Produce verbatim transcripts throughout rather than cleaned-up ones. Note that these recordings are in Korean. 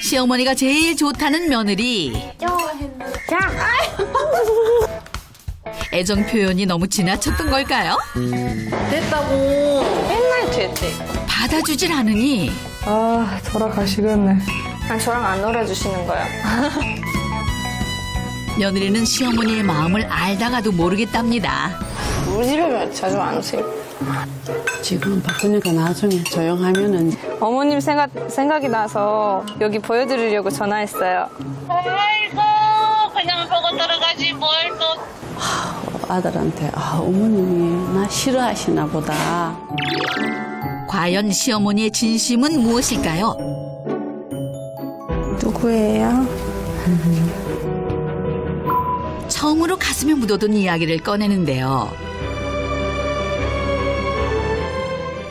시어머니가 제일 좋다는 며느리. 애정 표현이 너무 지나쳤던 걸까요? 됐다고 맨날 됐대. 받아주질 않으니 아 저랑 가시겠네. 아 저랑 안 놀아주시는 거야. 며느리는 시어머니의 마음을 알다가도 모르겠답니다. 우리 집에 자주 안 오세요? 지금 바쁘니까 나중에 조용하면은 어머님 생각, 생각이 나서 여기 보여드리려고 전화했어요. 아이고 그냥 보고 들어가지 뭘 또. 아들한테 아, 어머님이 나 싫어하시나 보다. 과연 시어머니의 진심은 무엇일까요? 누구예요? 처음으로 가슴에 묻어둔 이야기를 꺼내는데요.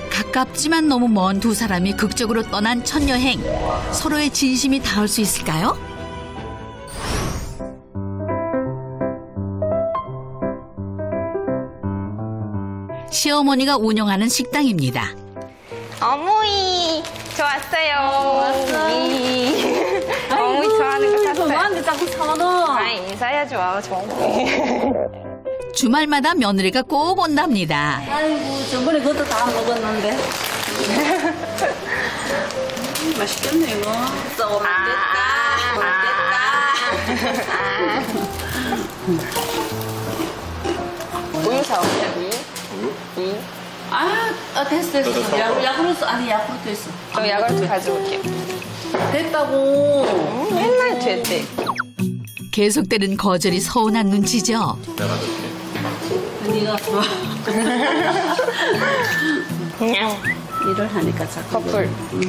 가깝지만 너무 먼 두 사람이 극적으로 떠난 첫 여행. 서로의 진심이 닿을 수 있을까요? 시어머니가 운영하는 식당입니다. 어머니, 저 왔어요. 어머니, 어머니 좋아하는 거 샀어요. 나한테 자꾸 사와라. 아, 인사해야죠, 저 어머니. 주말마다 며느리가 꼭 온답니다. 아이고, 저번에 그것도 다 먹었는데. 음, 맛있겠네, 이거. 썩어 먹겠다, 먹겠다. 아, 아. 우유 사오세요, 우유? 우유? 아, 아 됐어, 됐어. 야, 야구르트, 아니, 야구르트 있어. 저 야구르트 가져올게요. 됐다고. 음, 맨날 됐대. 계속되는 거절이 서운한 눈치죠. 내가 줄게. 언니가 좋아. 일을 하니까 자꾸. 커플. 응.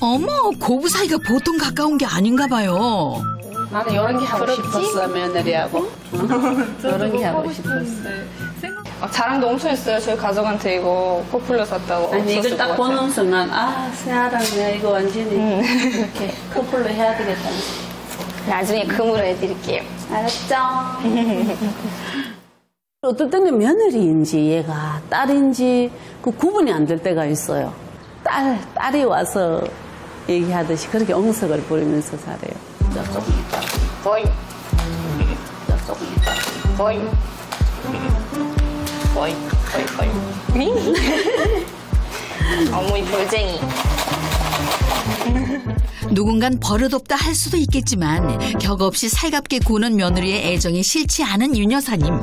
어머, 고부 사이가 보통 가까운 게 아닌가 봐요. 나는 이런 게 하고 싶었어, 며느리하고. 이런 게 하고 싶었어. 어, 자랑도 엄청 했어요. 저희 가족한테 이거 커플로 샀다고. 아니, 이걸 딱 보는 순간 아, 세아랑 내가 이거 완전히 응. 이렇게 커플로 해야 되겠다. 나중에 금으로 해드릴게요. 알았죠? 어떨 때는 며느리인지 얘가 딸인지 그 구분이 안 될 때가 있어요. 딸, 딸이 와서 얘기하듯이 그렇게 엉석을 부리면서 잘해요. 보잉. 보잉. 보잉. 보잉. 어머니 돌쟁이. 누군간 버릇없다 할 수도 있겠지만 격없이 살갑게 구는 며느리의 애정이 싫지 않은 윤 여사님.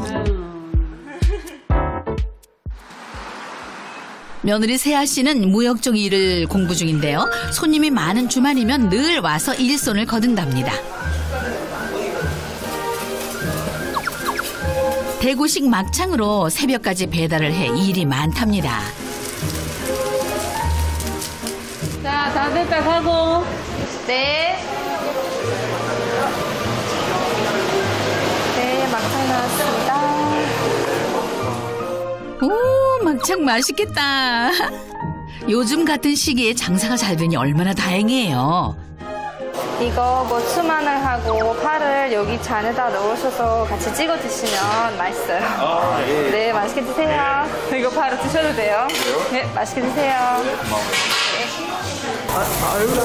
며느리 세아 씨는 무역 쪽 일을 공부 중인데요. 손님이 많은 주말이면 늘 와서 일손을 거둔답니다. 대구식 막창으로 새벽까지 배달을 해 일이 많답니다. 자, 다 됐다 사고. 네. 네, 막창 나왔습니다. 오, 막창 맛있겠다. 요즘 같은 시기에 장사가 잘 되니 얼마나 다행이에요. 이거 뭐 수마늘하고 파를 여기 잔에다 넣으셔서 같이 찍어 드시면 맛있어요. 아, 예. 네, 맛있게 드세요. 네. 이거 바로 드셔도 돼요. 네, 맛있게 드세요. 네, 고마워요.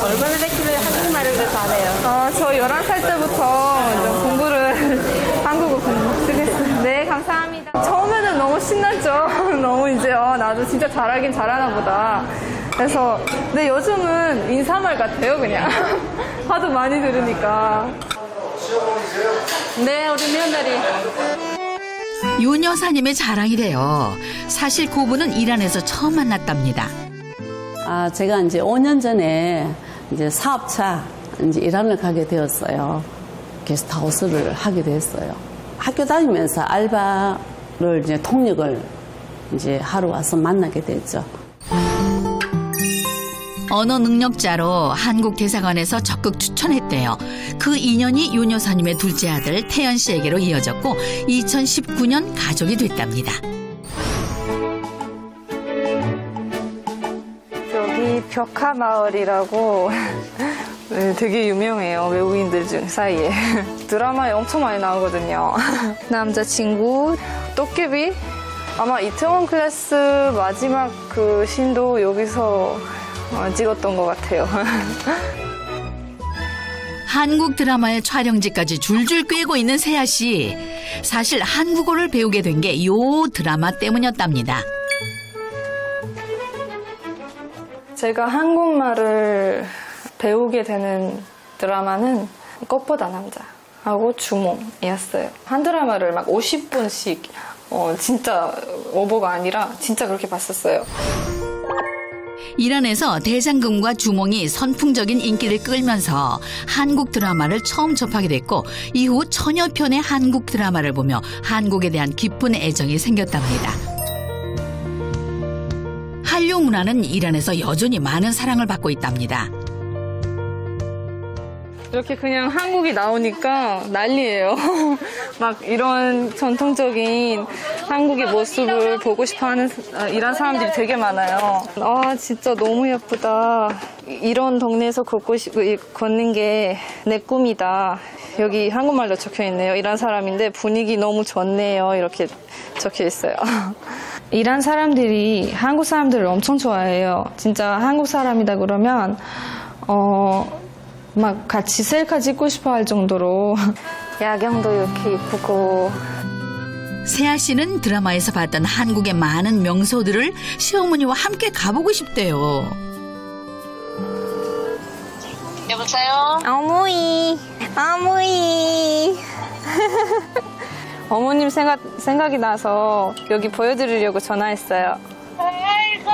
얼마나 됐길래 한국 말을 잘해요? 어, 저 열한 살 때부터 공부를 한국어 공부 쓰겠어요. 네, 감사합니다. 처음에는 너무 신났죠. 너무 이제 어, 나도 진짜 잘하긴 잘하나 보다. 그래서 근데 요즘은 인사말 같아요, 그냥. 하도 많이 들으니까. 네, 우리 며느리. 윤 여사님의 자랑이래요. 사실 고부는 이란에서 처음 만났답니다. 아, 제가 이제 오 년 전에 이제 사업차 이제 이란을 가게 되었어요. 게스트하우스를 하게 됐어요. 학교 다니면서 알바를 이제 통역을 이제 하러 와서 만나게 됐죠. 언어 능력자로 한국 대사관에서 적극 추천했대요. 그 인연이 윤 여사님의 둘째 아들 태연 씨에게로 이어졌고 이천십구 년 가족이 됐답니다. 벽화마을이라고 네, 되게 유명해요. 외국인들 중 사이에. 드라마에 엄청 많이 나오거든요. 남자친구, 도깨비. 아마 이태원 클래스 마지막 그 신도 여기서 찍었던 것 같아요. 한국 드라마의 촬영지까지 줄줄 꿰고 있는 세아 씨. 사실 한국어를 배우게 된 게 요 드라마 때문이었답니다. 제가 한국말을 배우게 되는 드라마는 꽃보다 남자하고 주몽이었어요. 한 드라마를 막 오십 분씩 어, 진짜 오버가 아니라 진짜 그렇게 봤었어요. 이란에서 대장금과 주몽이 선풍적인 인기를 끌면서 한국 드라마를 처음 접하게 됐고 이후 천여 편의 한국 드라마를 보며 한국에 대한 깊은 애정이 생겼답니다. 한류 문화는 이란에서 여전히 많은 사랑을 받고 있답니다. 이렇게 그냥 한국이 나오니까 난리예요. 막 이런 전통적인 한국의 모습을 보고 싶어하는 이런 사람들이 되게 많아요. 아 진짜 너무 예쁘다. 이런 동네에서 걷고 싶, 걷는 게 내 꿈이다. 여기 한국말로 적혀있네요. 이란 사람인데 분위기 너무 좋네요. 이렇게 적혀있어요. 이란 사람들이 한국 사람들을 엄청 좋아해요. 진짜 한국 사람이다 그러면 어. 막 같이 셀카 찍고 싶어 할 정도로 야경도 이렇게 예쁘고. 세아 씨는 드라마에서 봤던 한국의 많은 명소들을 시어머니와 함께 가보고 싶대요. 여보세요? 어머니, 어머니. 어머님 생각, 생각이 나서 여기 보여드리려고 전화했어요. 아이고,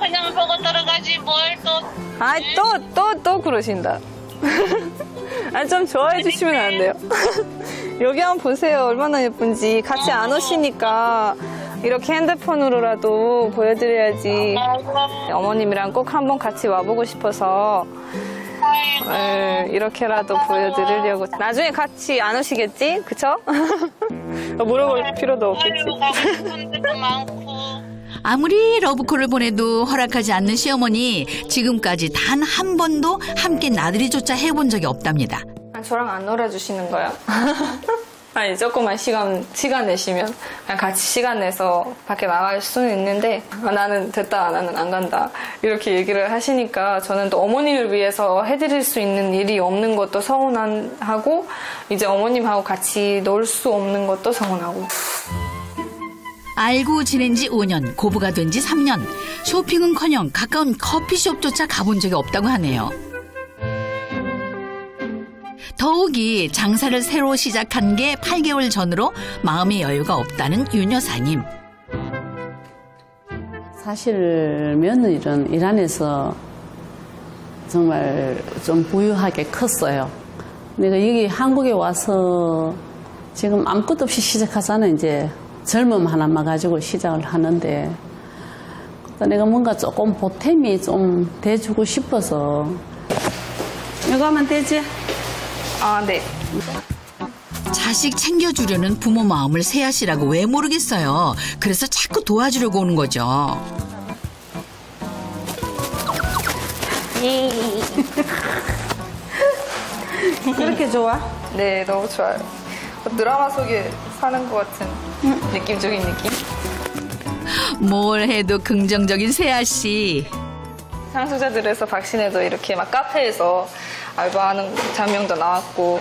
그냥 보고 들어가지 뭘 또. 아, 또, 또, 또 그러신다. 아니, 좀 좋아해 주시면 안 돼요? 여기 한번 보세요. 얼마나 예쁜지. 같이 안 오시니까 이렇게 핸드폰으로라도 보여드려야지. 어머님이랑 꼭 한번 같이 와보고 싶어서 에, 이렇게라도 보여드리려고. 나중에 같이 안 오시겠지? 그쵸? 물어볼 필요도 없겠지. 아무리 러브콜을 보내도 허락하지 않는 시어머니. 지금까지 단 한 번도 함께 나들이조차 해본 적이 없답니다. 저랑 안 놀아주시는 거야. 아니 조금만 시간, 시간 내시면 그냥 같이 시간 내서 밖에 나갈 수는 있는데 아, 나는 됐다, 나는 안 간다 이렇게 얘기를 하시니까 저는 또 어머니를 위해서 해드릴 수 있는 일이 없는 것도 서운하고 이제 어머님하고 같이 놀 수 없는 것도 서운하고. 알고 지낸 지 오 년, 고부가 된 지 삼 년. 쇼핑은커녕 가까운 커피숍조차 가본 적이 없다고 하네요. 더욱이 장사를 새로 시작한 게 팔 개월 전으로 마음의 여유가 없다는 윤 여사님. 사실 며느리는 이란에서 정말 좀 부유하게 컸어요. 내가 여기 한국에 와서 지금 아무것도 없이 시작하자는 이제 젊음 하나만 가지고 시작을 하는데 내가 뭔가 조금 보탬이 좀 돼주고 싶어서. 이거 하면 되지? 아, 네. 자식 챙겨주려는 부모 마음을 세아 씨라고 왜 모르겠어요. 그래서 자꾸 도와주려고 오는 거죠. 예. 그렇게 좋아? 네, 너무 좋아요. 드라마 속에 사는 것 같은 느낌적인 느낌. 뭘 해도 긍정적인 세아 씨. 상속자들에서 박신혜도 이렇게 막 카페에서 알바하는 장면도 나왔고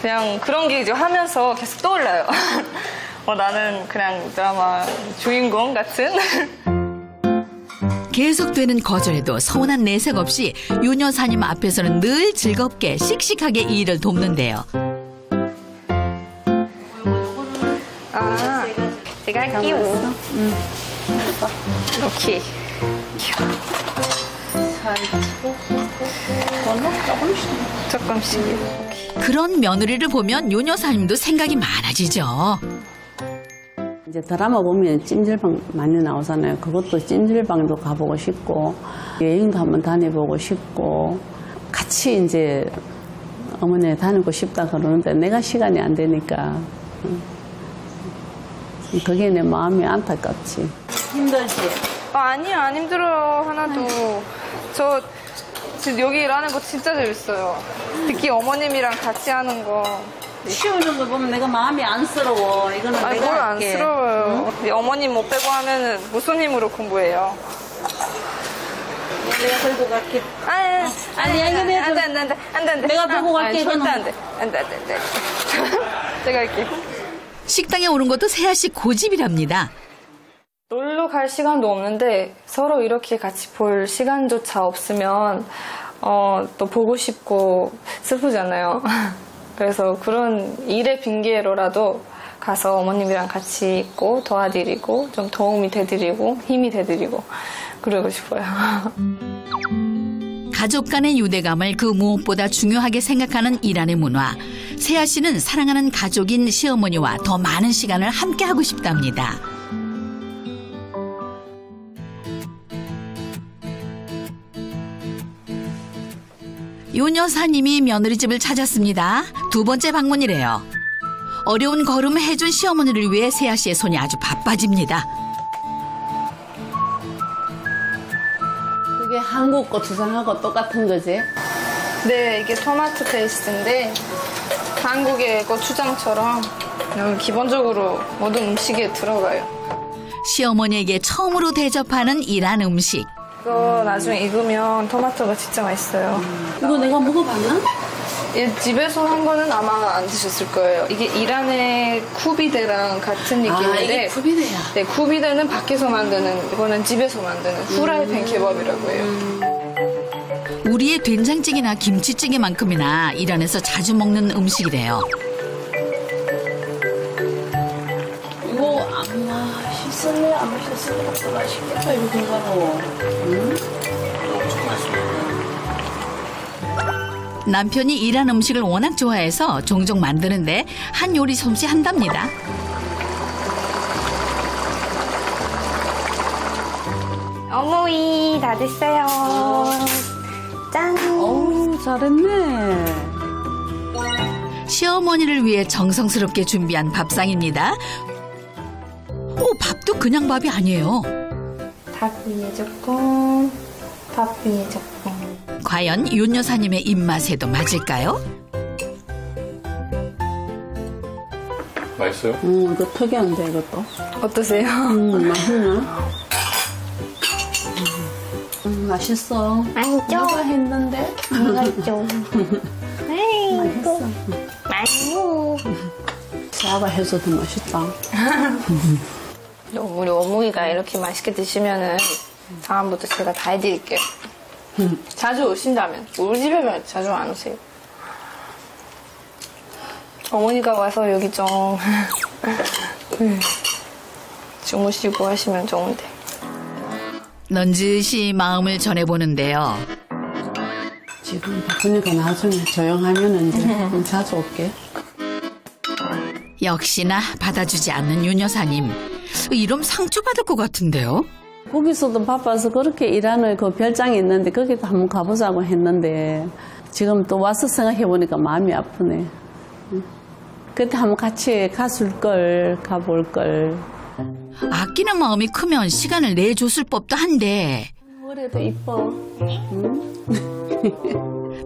그냥 그런 게 이제 하면서 계속 떠올라요. 어, 나는 그냥 드라마 주인공 같은. 계속되는 거절에도 서운한 내색 없이 윤 여사님 앞에서는 늘 즐겁게 씩씩하게 일을 돕는데요. 아, 제가 끼워. 응. 이렇게. 조금씩. 그런 며느리를 보면 윤 여사님도 생각이 많아지죠. 이제 드라마 보면 찜질방 많이 나오잖아요. 그것도 찜질방도 가보고 싶고 여행도 한번 다녀보고 싶고 같이 이제 어머니 다니고 싶다 그러는데 내가 시간이 안 되니까. 그게 내 마음이 안타깝지. 힘들지? 아, 아니요, 안 힘들어요, 하나도. 저 지금 여기 일하는 거 진짜 재밌어요. 특히 어머님이랑 같이 하는 거. 쉬우는 거 보면 내가 마음이 안쓰러워. 이거는 아니, 내가 뭘 할게. 안쓰러워요. 응? 어머님 못 빼고 하면은 무슨 힘으로 공부해요? 내가 들고 갈게. 아, 아니, 아니, 안 돼, 안 돼, 안 돼, 안 돼. 내가 들고 갈게. 절대 안 돼. 안 돼, 안 돼. 제가 할게. 식당에 오는 것도 세아씨 고집이랍니다. 놀러 갈 시간도 없는데 서로 이렇게 같이 볼 시간조차 없으면 어, 또 보고 싶고 슬프잖아요. 그래서 그런 일의 핑계로라도 가서 어머님이랑 같이 있고 도와드리고 좀 도움이 돼드리고 힘이 돼드리고 그러고 싶어요. 가족 간의 유대감을 그 무엇보다 중요하게 생각하는 이란의 문화. 세아 씨는 사랑하는 가족인 시어머니와 더 많은 시간을 함께하고 싶답니다. 요 여사님이 며느리집을 찾았습니다. 두 번째 방문이래요. 어려운 걸음을 해준 시어머니를 위해 세아 씨의 손이 아주 바빠집니다. 그게 한국 고추장하고 똑같은 거지? 네, 이게 토마토 페이스트인데 한국의 고추장처럼 기본적으로 모든 음식에 들어가요. 시어머니에게 처음으로 대접하는 이란 음식. 이거 나중에 익으면 토마토가 진짜 맛있어요. 음. 이거 내가 먹어봤나? 예, 집에서 한 거는 아마 안 드셨을 거예요. 이게 이란의 쿠비데랑 같은 느낌인데. 아, 이게 쿠비데야. 네, 쿠비데는 밖에서 만드는, 이거는 집에서 만드는 후라이팬 케밥이라고 해요. 음. 우리의 된장찌개나 김치찌개만큼이나 이란에서 자주 먹는 음식이래요. 이거 안 맛있을래? 안 맛있을래? 안 맛있겠다, 이거 건강하고. 음? 엄청 맛있네. 남편이 이란 음식을 워낙 좋아해서 종종 만드는데 한 요리 솜씨 한답니다. 어머이, 다 됐어요. 짠. 어우, 잘했네. 시어머니를 위해 정성스럽게 준비한 밥상입니다. 오, 밥도 그냥 밥이 아니에요. 밥 위에 조금, 밥 위에 조금. 과연 윤 여사님의 입맛에도 맞을까요? 맛있어요? 음, 이거 특이한데 이것도. 어떠세요? 음, 맛있나? 음, 맛있어. 맛있죠? 내가 했는데. 맛있죠. 맛있어. 맛있어. 사과 해서도 맛있다. 우리 어머니가 이렇게 맛있게 드시면은 다음부터 제가 다 해드릴게요. 음. 자주 오신다면. 우리 집에만 자주 안 오세요. 어머니가 와서 여기 좀 음. 주무시고 하시면 좋은데. 넌지시 마음을 전해보는데요. 지금 바쁘니까 나중에 조용하면 이제 자주 올게. 역시나 받아주지 않는 윤 여사님. 이러면 상처받을 것 같은데요. 거기서도 바빠서 그렇게 일하는 그 별장이 있는데 거기도 한번 가보자고 했는데 지금 또 와서 생각해보니까 마음이 아프네. 그때 한번 같이 갔을 걸, 가볼 걸. 아끼는 마음이 크면 시간을 내줬을 법도 한데. 올해도 이뻐. 응?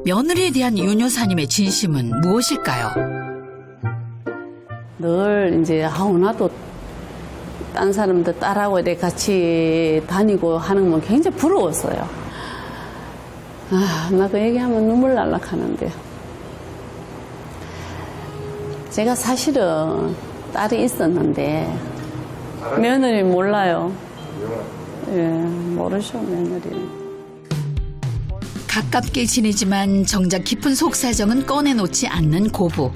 며느리에 대한 윤 여사님의 진심은 무엇일까요? 늘 이제 아우 나도 딴 사람들 딸하고 이렇게 같이 다니고 하는 건 굉장히 부러웠어요. 아, 나 그 얘기하면 눈물 날락하는데. 제가 사실은 딸이 있었는데 며느리 몰라요. 예, 모르셔 며느리. 가깝게 지내지만 정작 깊은 속사정은 꺼내놓지 않는 고부.